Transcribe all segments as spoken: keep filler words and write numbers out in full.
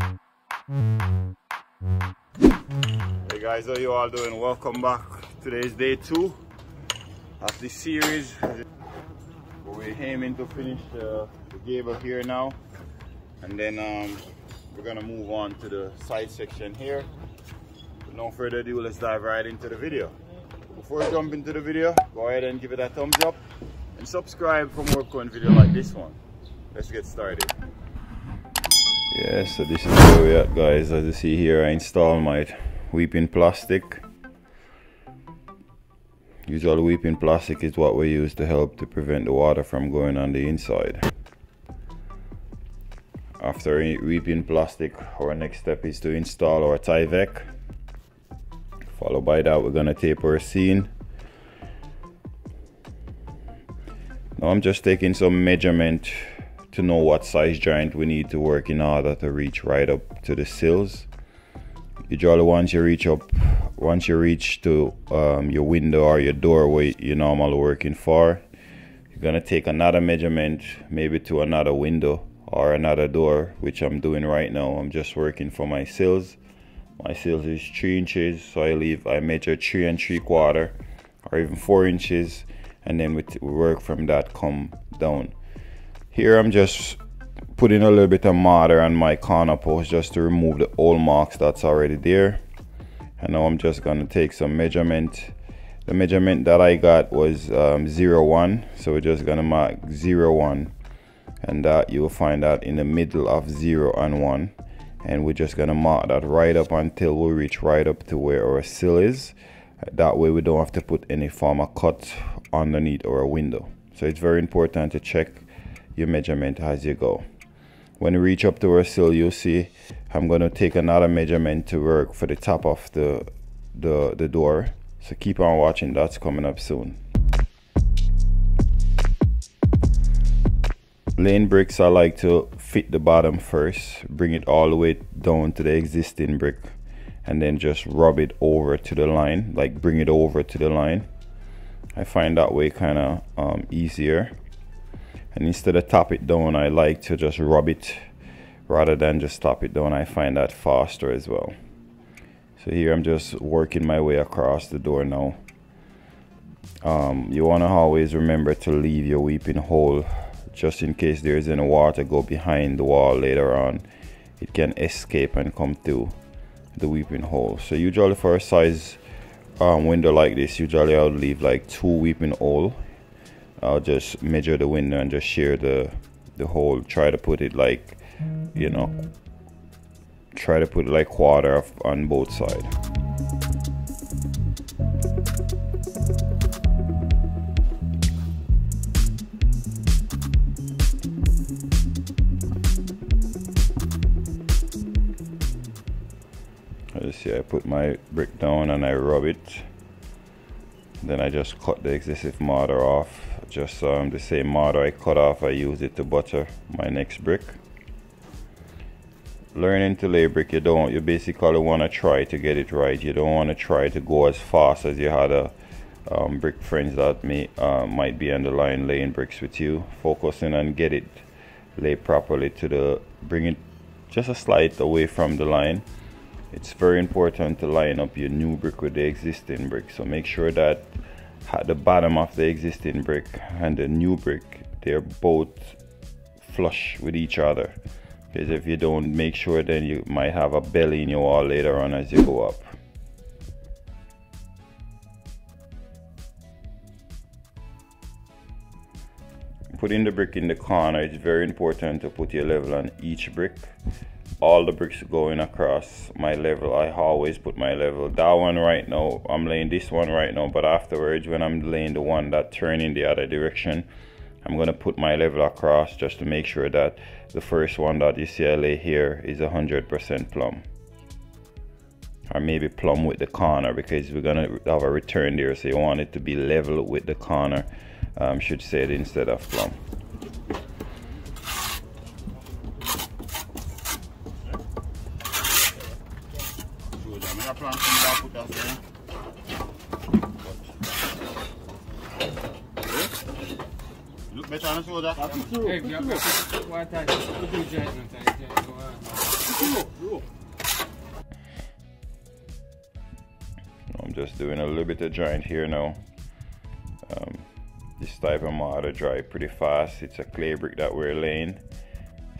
Hey guys, how you all doing? Welcome back. Today is day two of the series. We're aiming to finish uh, the gable here now, and then um, we're gonna move on to the side section here. But no further ado, let's dive right into the video. Before we jump into the video, go ahead and give it a thumbs up and subscribe for more current video like this one. Let's get started. Yeah, so this is where we at, guys. As you see here, I install my weeping plastic. Usual weeping plastic is what we use to help to prevent the water from going on the inside. After weeping plastic, our next step is to install our Tyvek. Followed by that, we're gonna tape our scene. Now I'm just taking some measurement to know what size joint we need to work in order to reach right up to the sills. Usually once you reach up, once you reach to um, your window or your doorway you're normally working for, you're gonna take another measurement, maybe to another window or another door, which I'm doing right now. I'm just working for my sills. My sills is three inches, so I leave, I measure three and three quarter, or even four inches, and then we, we work from that come down. Here I'm just putting a little bit of mortar on my corner post just to remove the old marks that's already there. And now I'm just gonna take some measurement. The measurement that I got was um, zero one, so we're just gonna mark zero one, and that you'll find that in the middle of zero and one, and we're just gonna mark that right up until we reach right up to where our sill is. That way we don't have to put any form of cut underneath our window. So it's very important to check your measurement as you go. When you reach up to our sill, you'll see I'm gonna take another measurement to work for the top of the, the, the door. So keep on watching, that's coming up soon. Laying bricks, I like to fit the bottom first, bring it all the way down to the existing brick, and then just rub it over to the line, like bring it over to the line. I find that way kinda um, easier. And instead of tap it down, I like to just rub it rather than just tap it down. I find that faster as well. So here I'm just working my way across the door now. Um, you want to always remember to leave your weeping hole just in case there is any water go behind the wall later on. It can escape and come through the weeping hole. So usually for a size um, window like this, usually I would leave like two weeping holes. I'll just measure the window and just share the the hole. Try to put it like, you know, try to put it like quarter of, on both sides. I see. I put my brick down and I rub it. Then I just cut the excessive mortar off. Just um, the same mortar I cut off, I use it to butter my next brick. Learning to lay brick, you don't, you basically want to try to get it right. You don't want to try to go as fast as you had a um, brick friends that may uh, might be on the line laying bricks with you. Focusing on get it lay properly to the, bring it just a slight away from the line. It's very important to line up your new brick with the existing brick. So make sure that at the bottom of the existing brick and the new brick, they're both flush with each other. Because if you don't make sure, then you might have a belly in your wall later on as you go up. Putting the brick in the corner, it's very important to put your level on each brick. All the bricks going across my level, I always put my level. That one right now, I'm laying this one right now, but afterwards when I'm laying the one that turn in the other direction, I'm gonna put my level across just to make sure that the first one that you see I lay here is one hundred percent plumb. Or maybe plumb with the corner, because we're gonna have a return there, so you want it to be level with the corner, um, should say it instead of plumb. Look better on the shoulder. No, I'm just doing a little bit of drying here now. Um, this type of mortar dry pretty fast. It's a clay brick that we're laying,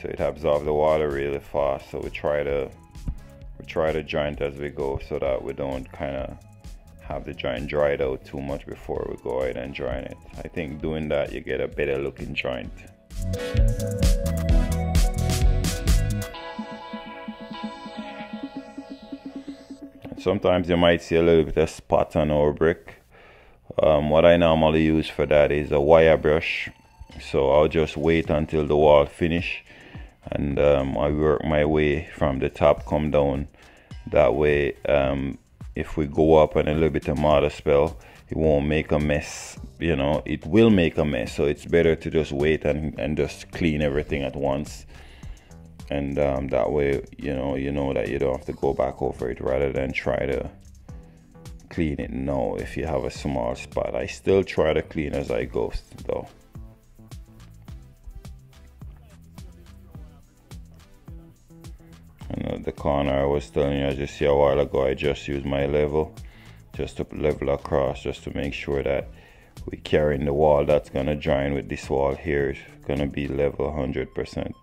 so it absorbs the water really fast. So we try to we try to joint as we go, so that we don't kind of have the joint dried out too much before we go ahead and join it. I think doing that you get a better looking joint. Sometimes you might see a little bit of spot on our brick. Um, what I normally use for that is a wire brush. So I'll just wait until the wall finish, and um, I work my way from the top, come down. That way, um, if we go up on a little bit of mortar spell, it won't make a mess. You know, it will make a mess. So it's better to just wait and, and just clean everything at once. And um, that way, you know, you know that you don't have to go back over it, rather than try to clean it now if you have a small spot. I still try to clean as I go though. And at the corner I was telling you, as you see a while ago, I just use my level, just to level across, just to make sure that we're carrying the wall that's gonna join with this wall here. It's gonna be level one hundred percent.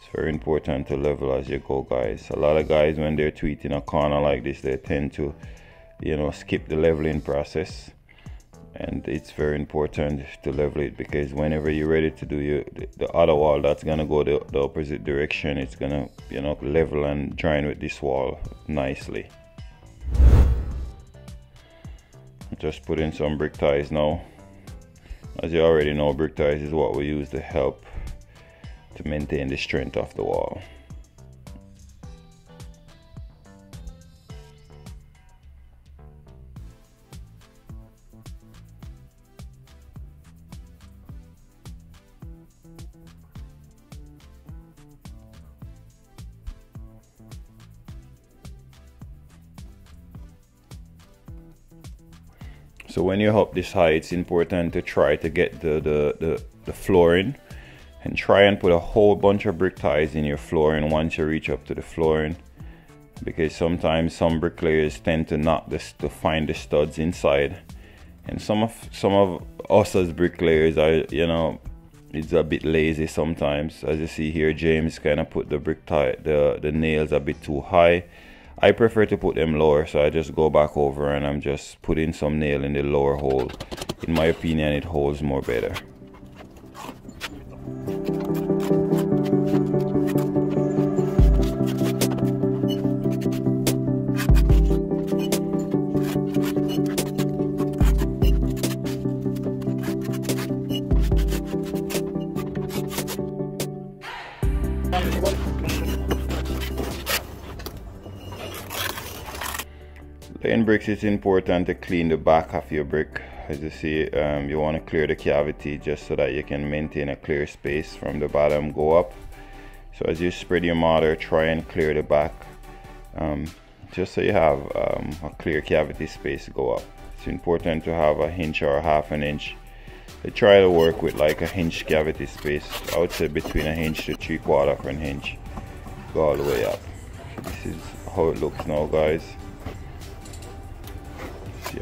It's very important to level as you go, guys. A lot of guys, when they're tweeting a corner like this, they tend to, you know, skip the leveling process. And it's very important to level it, because whenever you're ready to do your, the other wall that's gonna go the, the opposite direction, it's gonna, you know, level and join with this wall nicely. Just put in some brick ties now. As you already know, brick ties is what we use to help to maintain the strength of the wall. So when you're up this high, it's important to try to get the, the, the, the flooring, and try and put a whole bunch of brick ties in your flooring once you reach up to the flooring, because sometimes some bricklayers tend to not this to find the studs inside, and some of some of us as bricklayers are, you know, it's a bit lazy sometimes. As you see here, James kind of put the brick tie the the nails a bit too high. I prefer to put them lower, so I just go back over and I'm just putting some nail in the lower hole. In my opinion, it holds more better. Laying bricks, it's important to clean the back of your brick. As you see, um, you want to clear the cavity just so that you can maintain a clear space from the bottom go up. So as you spread your mortar, try and clear the back, um, just so you have um, a clear cavity space to go up. It's important to have a inch or half an inch. I try to work with like a inch cavity space. I would say between an inch to three quarter of an inch, go all the way up. So this is how it looks now, guys.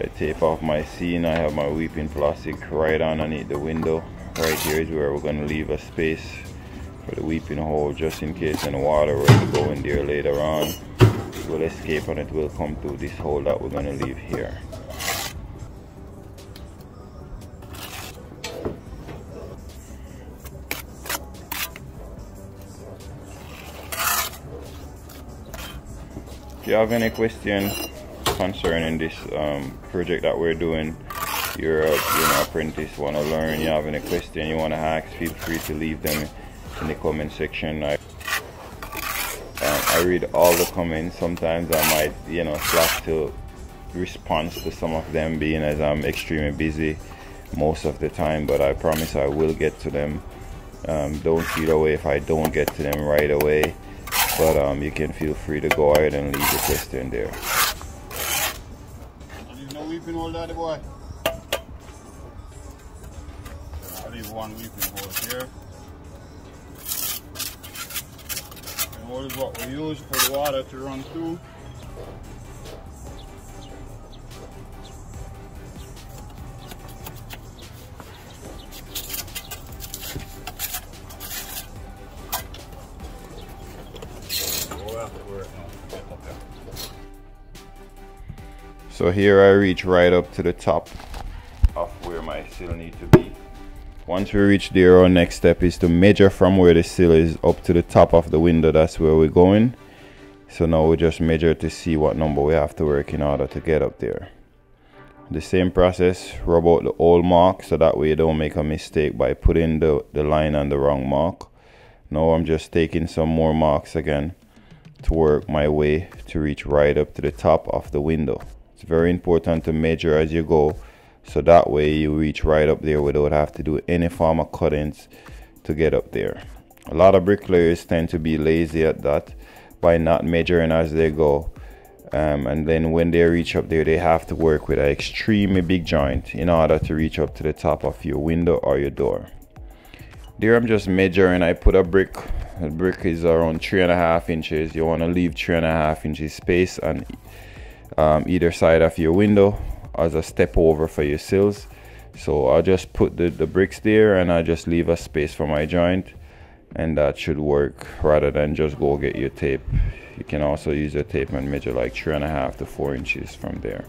I tape off my scene. I have my weeping plastic right underneath the window. Right here is where we're going to leave a space for the weeping hole, just in case any water were to go in there later on, it will escape and it will come through this hole that we're going to leave here. If you have any questions concerning this um, project that we're doing, you're a, you know, apprentice, want to learn, you have any question you want to ask, feel free to leave them in the comment section. I, um, I read all the comments. Sometimes I might, you know, slack to response to some of them, being as I'm extremely busy most of the time, but I promise I will get to them. Um, don't feel away if I don't get to them right away, but um, you can feel free to go ahead and leave the question there. Weeping hole, daddy boy. I leave one weeping hole here. And board is what we use for the water to run through. So here I reach right up to the top of where my seal needs to be. Once we reach there, our next step is to measure from where the seal is up to the top of the window. That's where we're going. So now we just measure to see what number we have to work in order to get up there. The same process, rub out the old mark so that way you don't make a mistake by putting the, the line on the wrong mark. Now I'm just taking some more marks again to work my way to reach right up to the top of the window. It's very important to measure as you go, so that way you reach right up there without have to do any form of cuttings to get up there. A lot of bricklayers tend to be lazy at that by not measuring as they go, um, and then when they reach up there, they have to work with an extremely big joint in order to reach up to the top of your window or your door. There I'm just measuring. I put a brick. The brick is around three and a half inches. You want to leave three and a half inches space and Um, either side of your window as a step over for your sills. So I'll just put the, the bricks there and I just leave a space for my joint, and that should work rather than just go get your tape. You can also use a tape and measure like three and a half to four inches from there.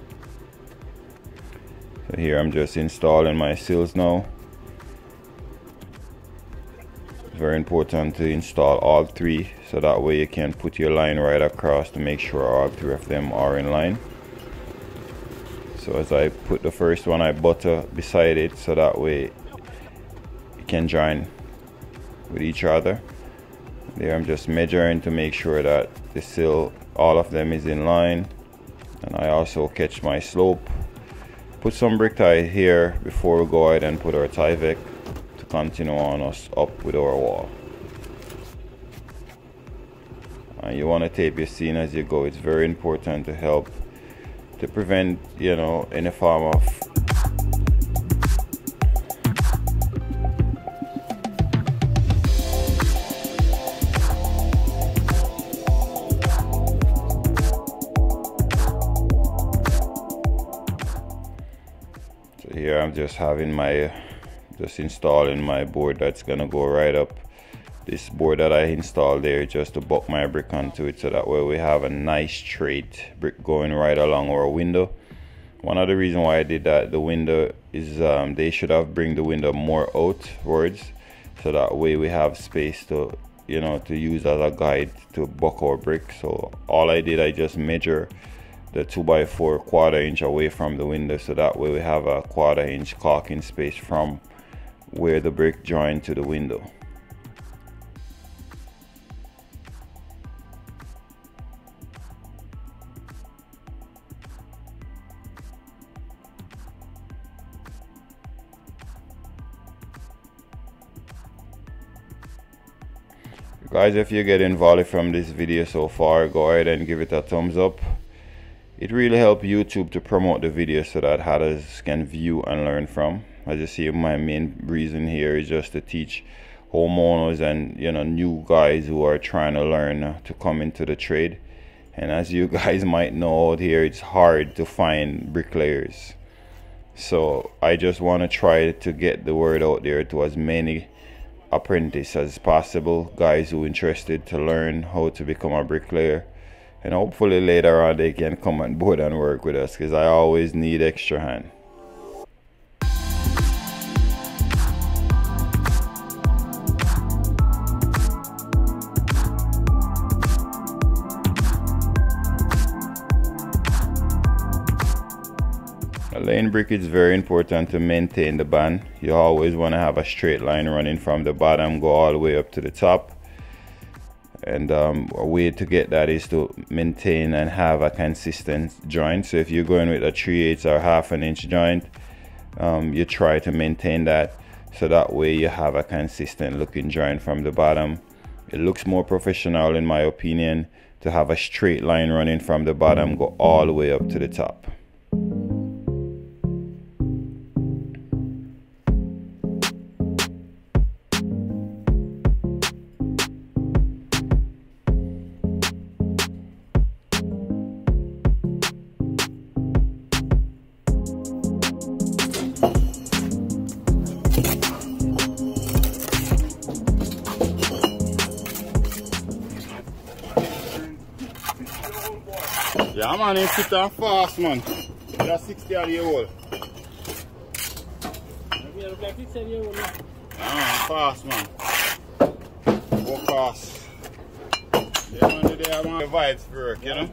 So here I'm just installing my sills now. Very important to install all three so that way you can put your line right across to make sure all three of them are in line. So as I put the first one, I butter beside it so that way it can join with each other. There I'm just measuring to make sure that the sill, all of them is in line, and I also catch my slope. Put some brick tie here before we go ahead and put our Tyvek. Continue on us up with our wall, and you want to tape your seam as you go. It's very important to help to prevent, you know, any form of so here I'm just having my just installing my board that's gonna go right up. This board that I installed there, just to buck my brick onto it so that way we have a nice straight brick going right along our window. One of the reasons why I did that, the window is um, they should have bring the window more outwards so that way we have space to, you know, to use as a guide to buck our brick. So all I did, I just measure the two by four quarter inch away from the window so that way we have a quarter inch caulking space from where the brick joined to the window. Guys, if you get in value from this video so far, go ahead and give it a thumbs up. It really helps YouTube to promote the video so that others can view and learn from. As you see, my main reason here is just to teach homeowners and, you know, new guys who are trying to learn to come into the trade. And as you guys might know out here, it's hard to find bricklayers. So I just want to try to get the word out there to as many apprentices as possible, guys who are interested to learn how to become a bricklayer. And hopefully later on they can come on board and work with us, because I always need extra hand. Laying brick, it's very important to maintain the band. You always want to have a straight line running from the bottom, go all the way up to the top. And um, a way to get that is to maintain and have a consistent joint. So if you're going with a three eighths or half an inch joint, um, you try to maintain that so that way you have a consistent looking joint from the bottom. It looks more professional, in my opinion, to have a straight line running from the bottom, go all the way up to the top. Yeah man, it's sit down fast man. That's sixty year old. Yeah, look like sixty year old. Yeah man, fast man. Go fast. Yeah man, today I want the vibes work, you know?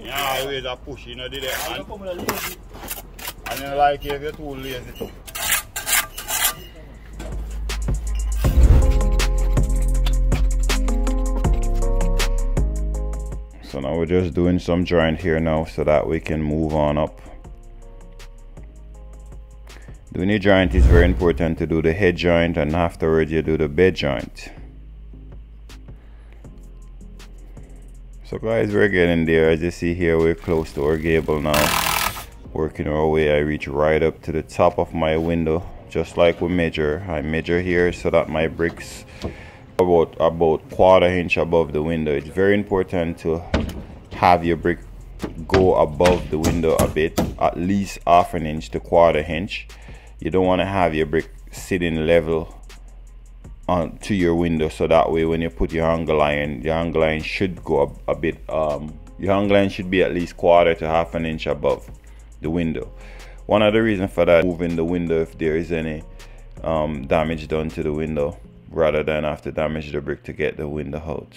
Yeah, always a push, you know, did it. And, and you like it if you're too lazy too. So now we're just doing some drying here now so that we can move on up. Doing the joint is very important to do the head joint, and afterwards you do the bed joint. So guys, we're getting there. As you see here, we're close to our gable now. Working our way, I reach right up to the top of my window, just like we measure. I measure here so that my bricks about about quarter inch above the window. It's very important to have your brick go above the window a bit, at least half an inch to quarter inch. You don't want to have your brick sitting level on to your window, so that way when you put your angle line, your angle line should go up a bit. Um, your angle line should be at least quarter to half an inch above the window. One of the reasons for that, moving the window if there is any um, damage done to the window, rather than have to damage the brick to get the window out.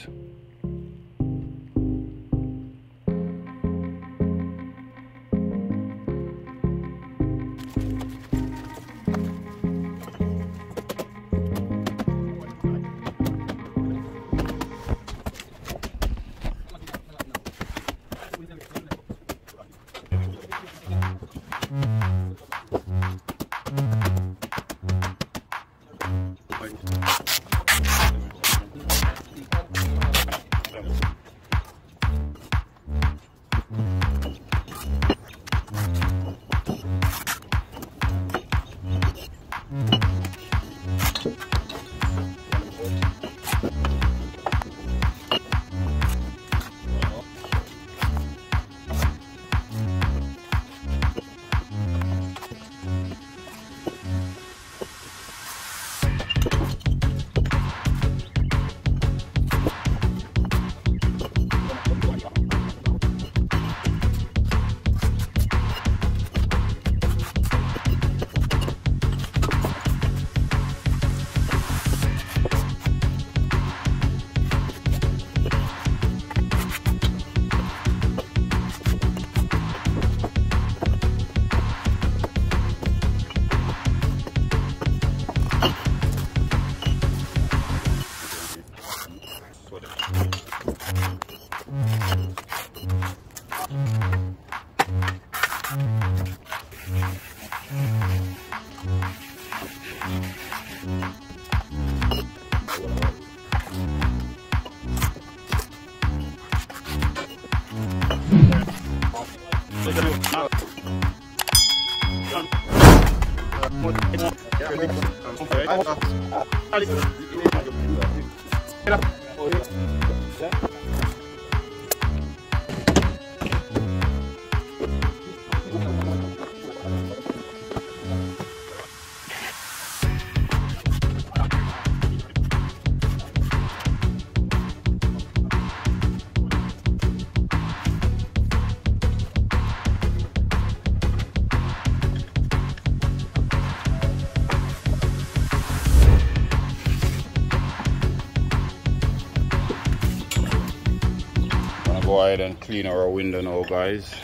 And clean our window now guys.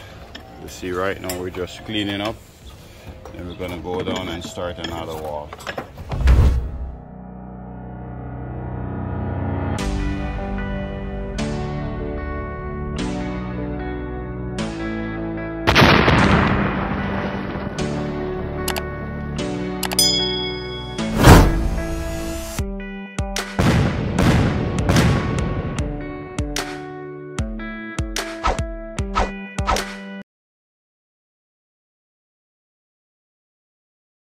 You see right now we're just cleaning up, and we're gonna go down and start another wall.